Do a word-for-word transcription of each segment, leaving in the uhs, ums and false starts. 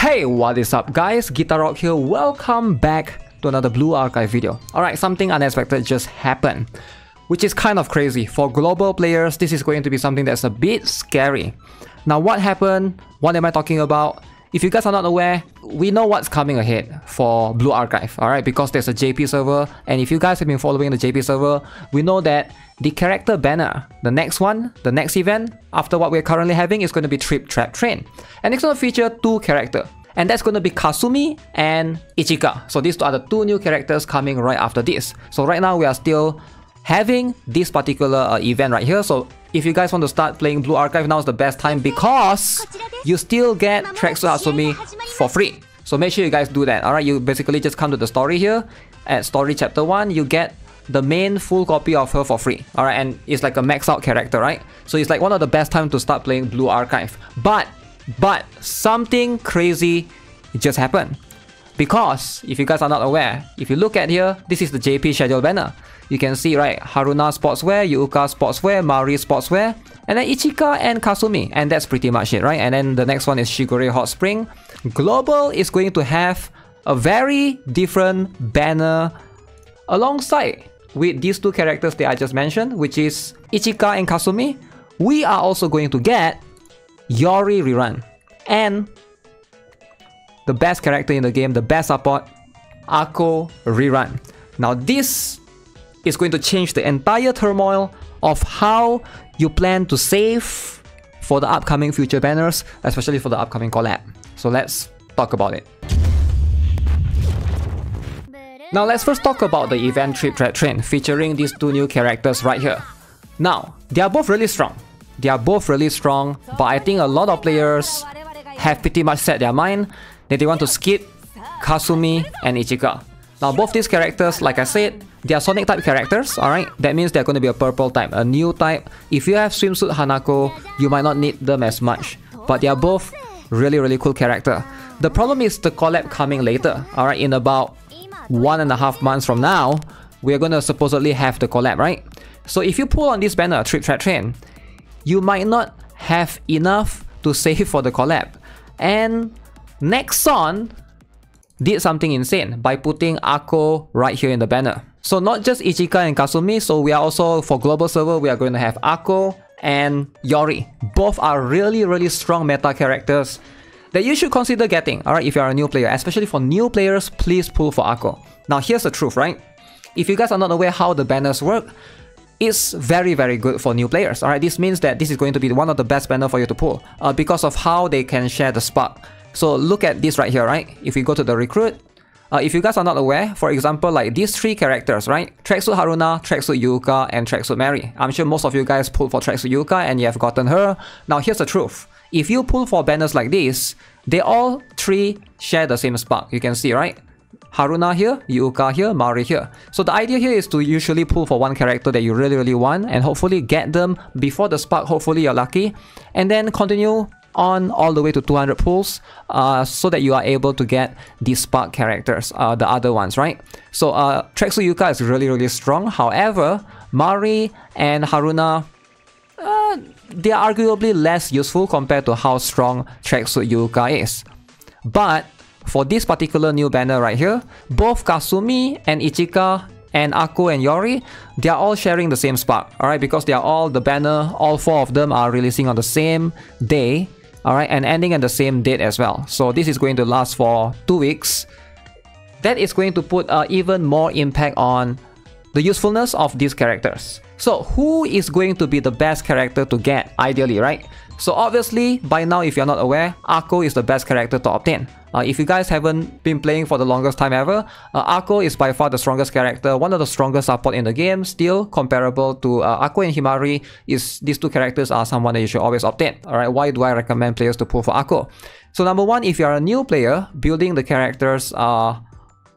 Hey, what is up guys, Guitar Rock here, welcome back to another Blue Archive video. Alright, something unexpected just happened, which is kind of crazy. For global players, this is going to be something that's a bit scary. Now what happened, what am I talking about? If you guys are not aware, we know what's coming ahead for Blue Archive, alright, because there's a J P server, and if you guys have been following the J P server, we know that the character banner, the next one, the next event, after what we're currently having is going to be Trip-Trap Train. And it's going to feature two characters, and that's going to be Kasumi and Ichika. So these are the two new characters coming right after this. So right now we are still having this particular uh, event right here, so if you guys want to start playing Blue Archive, now is the best time because you still get Trax of Asumi for free. So make sure you guys do that, alright? You basically just come to the story here, at story chapter one, you get the main full copy of her for free, alright? And it's like a max out character, right? So it's like one of the best time to start playing Blue Archive. But, but, something crazy just happened. Because, if you guys are not aware, if you look at here, this is the J P schedule banner. You can see, right, Haruna sportswear, Yuuka sportswear, Mari sportswear, and then Ichika and Kasumi. And that's pretty much it, right? And then the next one is Shigure Hot Spring. Global is going to have a very different banner alongside with these two characters that I just mentioned, which is Ichika and Kasumi. We are also going to get Yori rerun and the best character in the game, the best support, Ako rerun. Now this is going to change the entire turmoil of how you plan to save for the upcoming future banners, especially for the upcoming collab. So let's talk about it. Now let's first talk about the event Trip-Trap Train featuring these two new characters right here. Now, they are both really strong. They are both really strong, but I think a lot of players have pretty much set their mind that they want to skip Kasumi and Ichika. Now both these characters, like I said, they are Sonic type characters, alright? That means they're going to be a purple type, a new type. If you have Swimsuit Hanako, you might not need them as much. But they are both really really cool character. The problem is the collab coming later, alright? In about one and a half months from now, we're going to supposedly have the collab, right? So if you pull on this banner, Trip-Trap Train, you might not have enough to save for the collab. And Nexon did something insane by putting Ako right here in the banner. So not just Ichika and Kasumi, so we are also, for global server, we are going to have Ako and Yori. Both are really really strong meta characters that you should consider getting, alright, if you are a new player. Especially for new players, please pull for Ako. Now here's the truth, right? If you guys are not aware how the banners work, it's very very good for new players, alright? This means that this is going to be one of the best banners for you to pull uh, because of how they can share the spark. So look at this right here, right? If we go to the recruit, uh, if you guys are not aware, for example, like these three characters, right? Tracksuit Haruna, Tracksuit Yuuka, and Tracksuit Mari. I'm sure most of you guys pulled for Tracksuit Yuuka and you have gotten her. Now here's the truth. If you pull for banners like this, they all three share the same spark. You can see, right? Haruna here, Yuuka here, Mari here. So the idea here is to usually pull for one character that you really really want and hopefully get them before the spark, hopefully you're lucky, and then continue on all the way to two hundred pulls uh, so that you are able to get the spark characters, uh, the other ones, right? So uh, Traxu Yuuka is really really strong, however Mari and Haruna, uh, they are arguably less useful compared to how strong Traxu Yuuka is. But for this particular new banner right here, both Kasumi and Ichika and Ako and Yori, they are all sharing the same spark, alright? Because they are all the banner, all four of them are releasing on the same day, alright? And ending at the same date as well. So this is going to last for two weeks. That is going to put uh, even more impact on the usefulness of these characters. So who is going to be the best character to get ideally, right? So obviously, by now if you're not aware, Ako is the best character to obtain. Uh, if you guys haven't been playing for the longest time ever, uh, Ako is by far the strongest character, one of the strongest support in the game, still comparable to uh, Ako and Himari. Is these two characters are someone that you should always obtain, alright? Why do I recommend players to pull for Ako? So number one, if you're a new player, building the characters uh,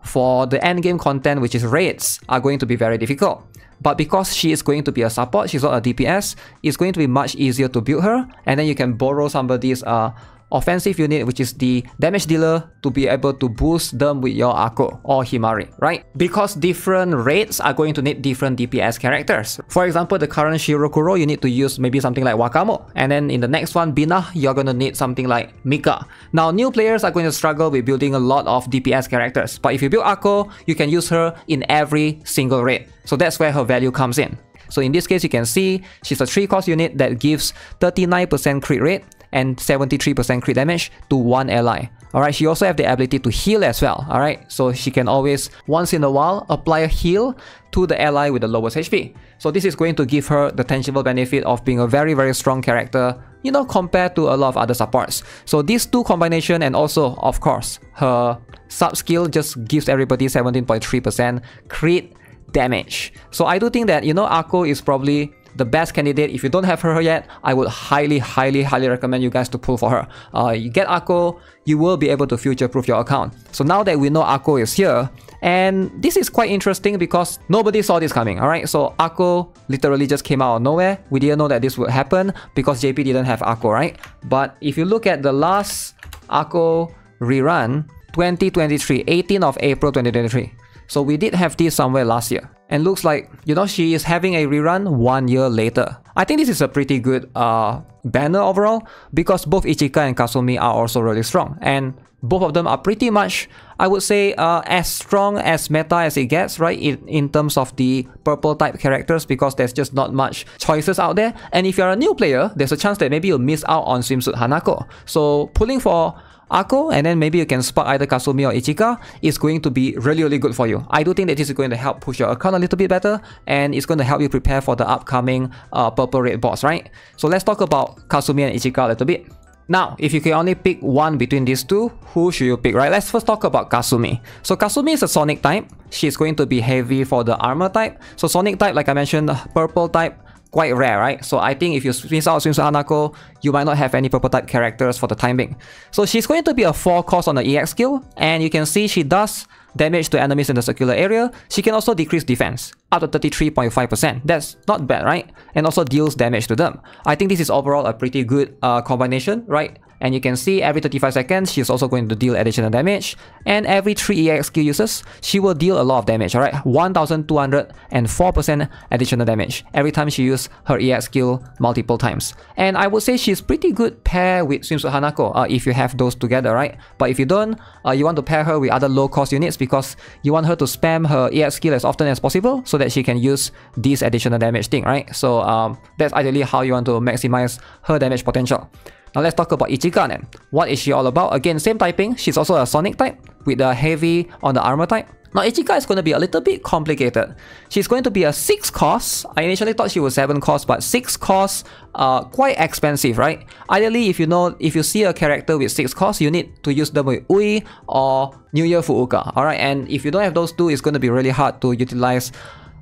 for the endgame content, which is raids, are going to be very difficult. But because she is going to be a support, she's not a D P S, it's going to be much easier to build her, and then you can borrow somebody's uh, offensive unit, which is the damage dealer, to be able to boost them with your Ako or Himari, right? Because different raids are going to need different D P S characters. For example, the current Shirokuro, you need to use maybe something like Wakamo, and then in the next one, Bina, you're going to need something like Mika. Now, new players are going to struggle with building a lot of D P S characters, but if you build Ako, you can use her in every single raid. So that's where her value comes in. So in this case, you can see she's a three cost unit that gives thirty-nine percent crit rate and seventy-three percent crit damage to one ally. Alright, she also has the ability to heal as well, alright? So she can always, once in a while, apply a heal to the ally with the lowest H P. So this is going to give her the tangible benefit of being a very, very strong character, you know, compared to a lot of other supports. So these two combination, and also, of course, her sub-skill just gives everybody seventeen point three percent crit damage. So I do think that, you know, Ako is probably the best candidate. If you don't have her yet, I would highly, highly, highly recommend you guys to pull for her. Uh, you get Ako, you will be able to future-proof your account. So now that we know Ako is here, and this is quite interesting because nobody saw this coming, alright? So Ako literally just came out of nowhere. We didn't know that this would happen because J P didn't have Ako, right? But if you look at the last Ako rerun, twenty twenty-three, eighteenth of April twenty twenty-three. So we did have this somewhere last year. And looks like, you know, she is having a rerun one year later. I think this is a pretty good uh, banner overall, because both Ichika and Kasumi are also really strong. And both of them are pretty much, I would say, uh, as strong as meta as it gets, right? In, in terms of the purple type characters, because there's just not much choices out there. And if you're a new player, there's a chance that maybe you'll miss out on Swimsuit Hanako. So pulling for Ako, and then maybe you can spark either Kasumi or Ichika, is going to be really, really good for you. I do think that this is going to help push your account a little bit better, and it's going to help you prepare for the upcoming uh, purple raid boss, right? So let's talk about Kasumi and Ichika a little bit. Now, if you can only pick one between these two, who should you pick, right? Let's first talk about Kasumi. So Kasumi is a Sonic type. She's going to be heavy for the armor type. So Sonic type, like I mentioned, purple type, quite rare, right? So I think if you miss out Swimsuit Hanako, you might not have any purple type characters for the time being. So she's going to be a four cost on the E X skill, and you can see she does damage to enemies in the circular area. She can also decrease defense up to thirty-three point five percent. That's not bad, right? And also deals damage to them. I think this is overall a pretty good uh, combination, right? And you can see every thirty-five seconds, she's also going to deal additional damage. And every three E X skill uses, she will deal a lot of damage, alright? one thousand two hundred four percent additional damage every time she uses her E X skill multiple times. And I would say she's pretty good pair with Swimsuit Hanako, uh, if you have those together, right? But if you don't, uh, you want to pair her with other low-cost units because you want her to spam her E X skill as often as possible so that she can use this additional damage thing, right? So um, that's ideally how you want to maximize her damage potential. Now let's talk about Ichika then. What is she all about? Again, same typing. She's also a Sonic type with the heavy on the armor type. Now Ichika is going to be a little bit complicated. She's going to be a six cost. I initially thought she was seven cost, but six cost, uh, quite expensive, right? Ideally, if you know, if you see a character with six cost, you need to use them with Ui or New Year Fuuka, alright? And if you don't have those two, it's going to be really hard to utilize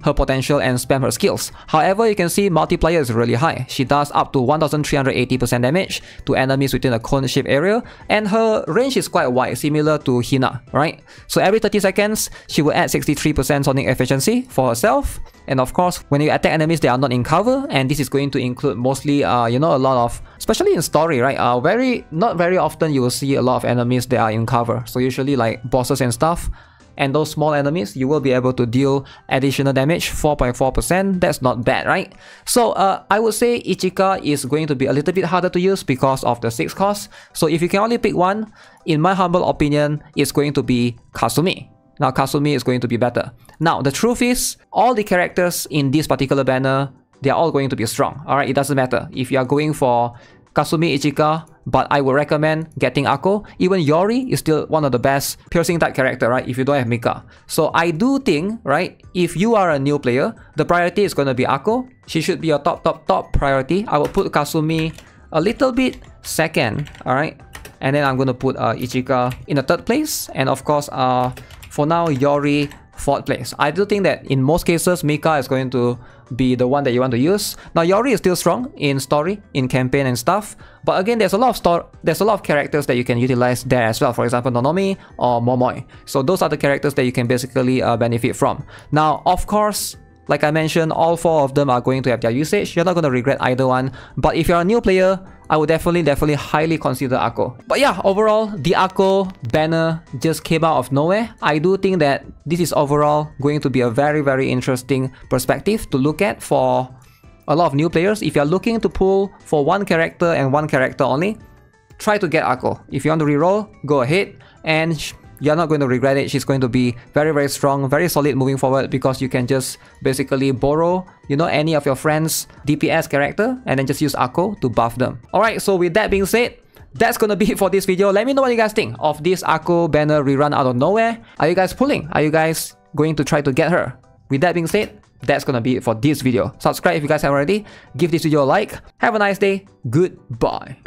her potential and spam her skills. However, you can see multiplier is really high. She does up to one thousand three hundred eighty percent damage to enemies within a cone-shaped area, and her range is quite wide, similar to Hina, right? So every thirty seconds, she will add sixty-three percent sonic efficiency for herself, and of course, when you attack enemies, they are not in cover, and this is going to include mostly, uh, you know, a lot of, especially in story, right? Uh, very, not very often you will see a lot of enemies that are in cover, so usually like bosses and stuff. And those small enemies, you will be able to deal additional damage, four point four percent. That's not bad, right? So uh, I would say Ichika is going to be a little bit harder to use because of the six cost. So if you can only pick one, in my humble opinion, it's going to be Kasumi. Now Kasumi is going to be better. Now the truth is, all the characters in this particular banner, they are all going to be strong. Alright, it doesn't matter if you are going for Kasumi, Ichika, but I would recommend getting Ako. Even Yori is still one of the best piercing type character, right? If you don't have Mika. So I do think, right, if you are a new player, the priority is going to be Ako. She should be your top, top, top priority. I will put Kasumi a little bit second, alright? And then I'm going to put uh, Ichika in the third place. And of course, uh, for now, Yori fourth place. I do think that in most cases, Mika is going to be the one that you want to use. Now Yori is still strong in story, in campaign and stuff, but again there's a lot of store there's a lot of characters that you can utilize there as well. For example, Nonomi or Momoi. So those are the characters that you can basically uh, benefit from. Now of course, Like I mentioned, all four of them are going to have their usage. You're not going to regret either one. But if you're a new player, I would definitely, definitely highly consider Ako. But yeah, overall, the Ako banner just came out of nowhere. I do think that this is overall going to be a very, very interesting perspective to look at for a lot of new players. If you're looking to pull for one character and one character only, try to get Ako. If you want to reroll, go ahead, and you're not going to regret it. She's going to be very, very strong, very solid moving forward, because you can just basically borrow, you know, any of your friend's D P S character and then just use Ako to buff them. Alright, so with that being said, that's gonna be it for this video. Let me know what you guys think of this Ako banner rerun out of nowhere. Are you guys pulling? Are you guys going to try to get her? With that being said, that's gonna be it for this video. Subscribe if you guys haven't already. Give this video a like. Have a nice day. Goodbye.